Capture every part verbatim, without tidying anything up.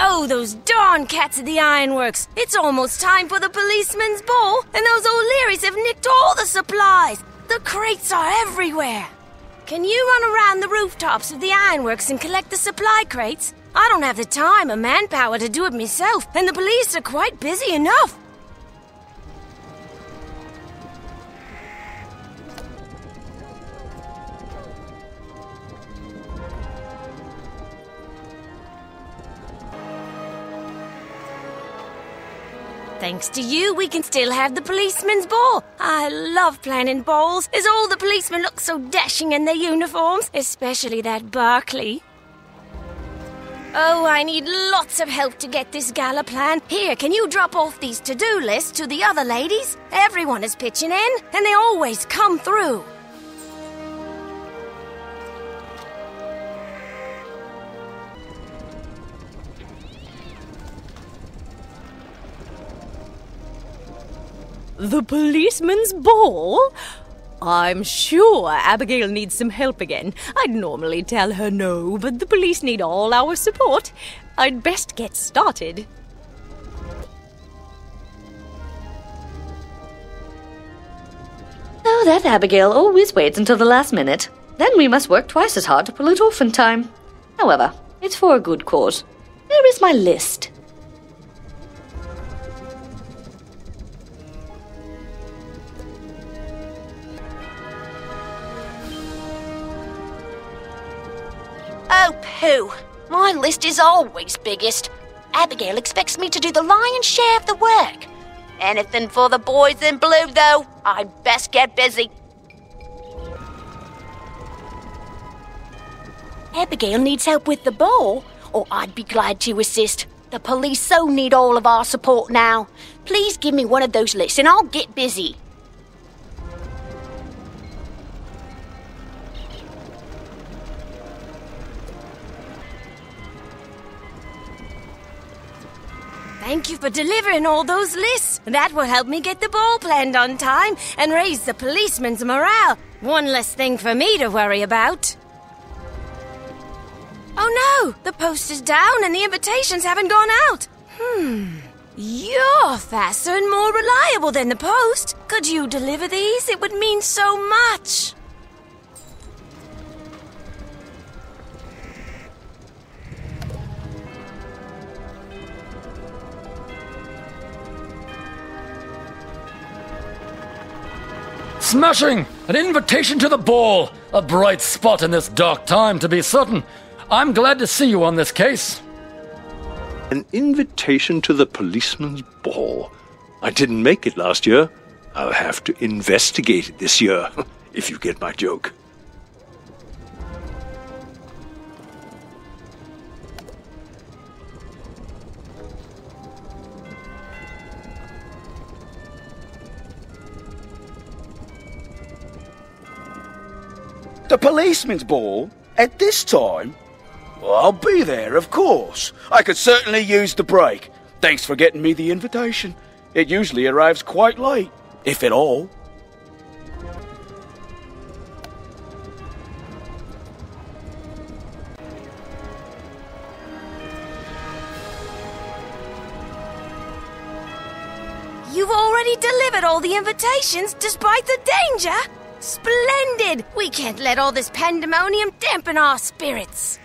Oh, those darn cats at the ironworks. It's almost time for the policeman's ball, and those O'Learys have nicked all the supplies. The crates are everywhere. Can you run around the rooftops of the ironworks and collect the supply crates? I don't have the time or manpower to do it myself, and the police are quite busy enough. Thanks to you, we can still have the policeman's ball. I love planning balls, as all the policemen look so dashing in their uniforms, especially that Barclay. Oh, I need lots of help to get this gala plan. Here, can you drop off these to-do lists to the other ladies? Everyone is pitching in, and they always come through. The policeman's ball? I'm sure Abigail needs some help again. I'd normally tell her no, but the police need all our support. I'd best get started. Oh, that Abigail always waits until the last minute. Then we must work twice as hard to pull it off in time. However, it's for a good cause. There is my list. Oh, pooh. My list is always biggest. Abigail expects me to do the lion's share of the work. Anything for the boys in blue, though. I'd best get busy. Abigail needs help with the ball, or I'd be glad to assist. The police so need all of our support now. Please give me one of those lists and I'll get busy. Thank you for delivering all those lists. That will help me get the ball planned on time and raise the policeman's morale. One less thing for me to worry about. Oh no, the poster's down and the invitations haven't gone out. Hmm, you're faster and more reliable than the post. Could you deliver these? It would mean so much. Smashing! An invitation to the ball! A bright spot in this dark time, to be certain. I'm glad to see you on this case. An invitation to the policeman's ball. I didn't make it last year. I'll have to investigate it this year, if you get my joke. The policeman's ball? At this time? Well, I'll be there, of course. I could certainly use the break. Thanks for getting me the invitation. It usually arrives quite late, if at all. You've already delivered all the invitations despite the danger? Splendid! We can't let all this pandemonium dampen our spirits.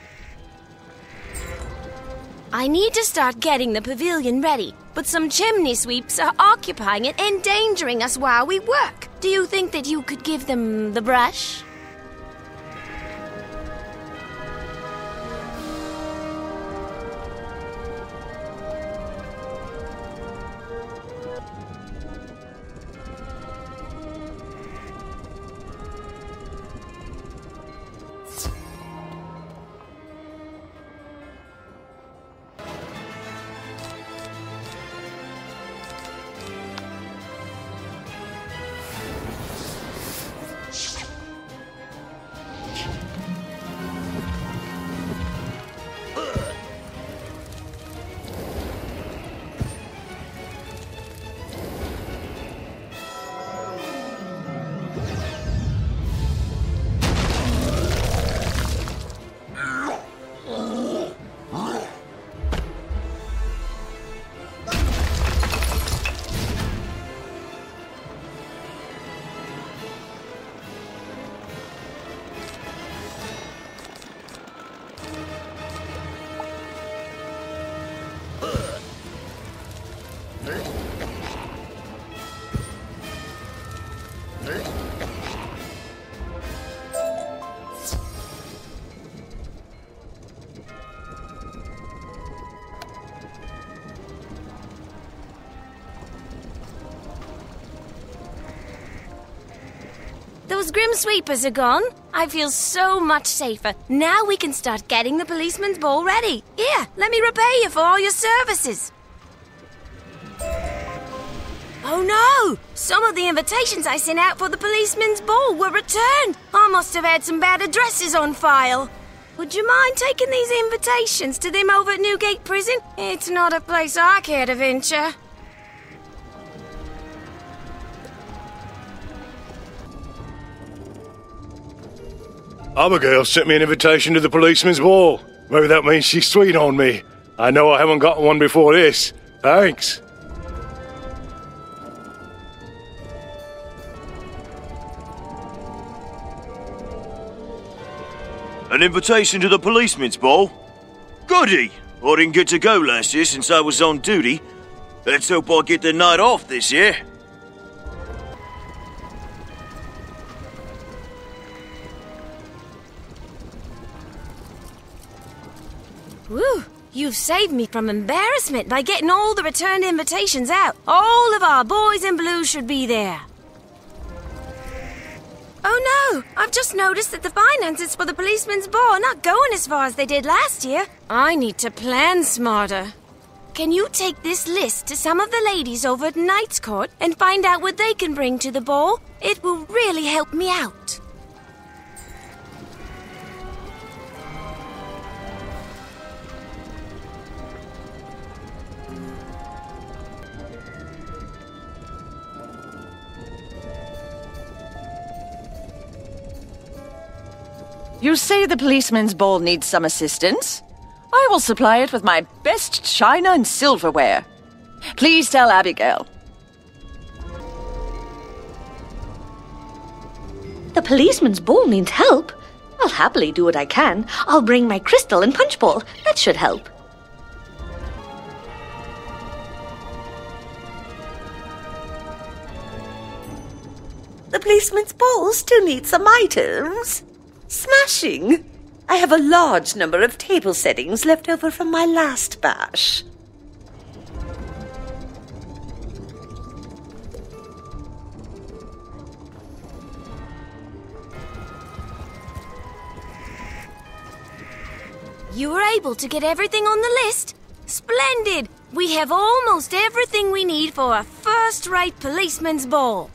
I need to start getting the pavilion ready, but some chimney sweeps are occupying it, endangering us while we work. Do you think that you could give them the brush? Grim Sweepers are gone, I feel so much safer. Now we can start getting the policeman's ball ready. Here, let me repay you for all your services. Oh no! Some of the invitations I sent out for the policeman's ball were returned. I must have had some bad addresses on file. Would you mind taking these invitations to them over at Newgate Prison? It's not a place I care to venture. Abigail sent me an invitation to the policeman's ball. Maybe that means she's sweet on me. I know I haven't gotten one before this. Thanks. An invitation to the policeman's ball? Goody! I didn't get to go last year since I was on duty. Let's hope I get the night off this year. Whew, you've saved me from embarrassment by getting all the returned invitations out. All of our boys in blue should be there. Oh no, I've just noticed that the finances for the policeman's ball are not going as far as they did last year. I need to plan smarter. Can you take this list to some of the ladies over at Knight's Court and find out what they can bring to the ball? It will really help me out. You say the policeman's ball needs some assistance? I will supply it with my best china and silverware. Please tell Abigail. The policeman's ball needs help. I'll happily do what I can. I'll bring my crystal and punch ball. That should help. The policeman's ball still needs some items. Smashing! I have a large number of table settings left over from my last bash. You were able to get everything on the list? Splendid! We have almost everything we need for a first-rate policeman's ball.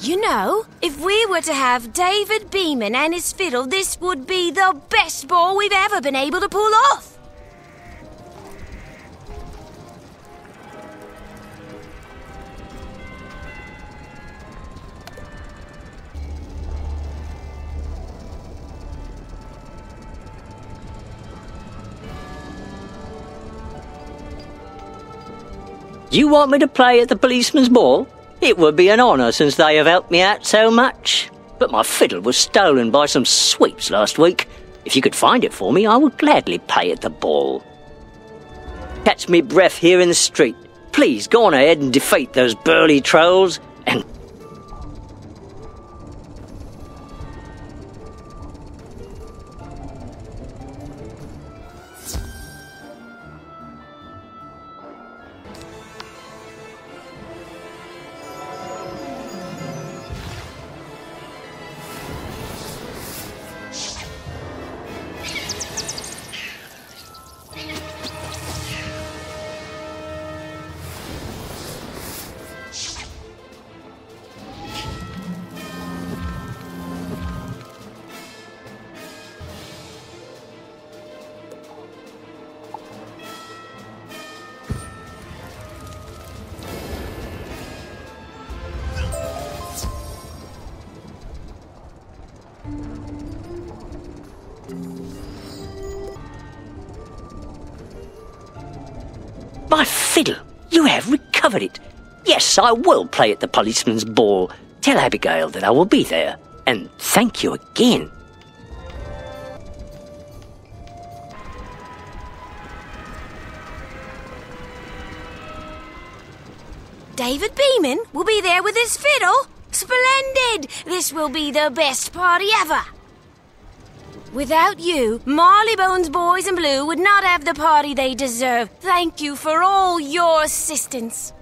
You know, if we were to have David Beeman and his fiddle, this would be the best ball we've ever been able to pull off. You want me to play at the policeman's ball? It would be an honour since they have helped me out so much. But my fiddle was stolen by some sweeps last week. If you could find it for me, I would gladly play at the ball. Catch me breath here in the street. Please go on ahead and defeat those burly trolls and... My fiddle! You have recovered it! Yes, I will play at the policeman's ball. Tell Abigail that I will be there. And thank you again. David Beeman will be there with his fiddle? Splendid! This will be the best party ever! Without you, Marleybone's boys in blue would not have the party they deserve. Thank you for all your assistance.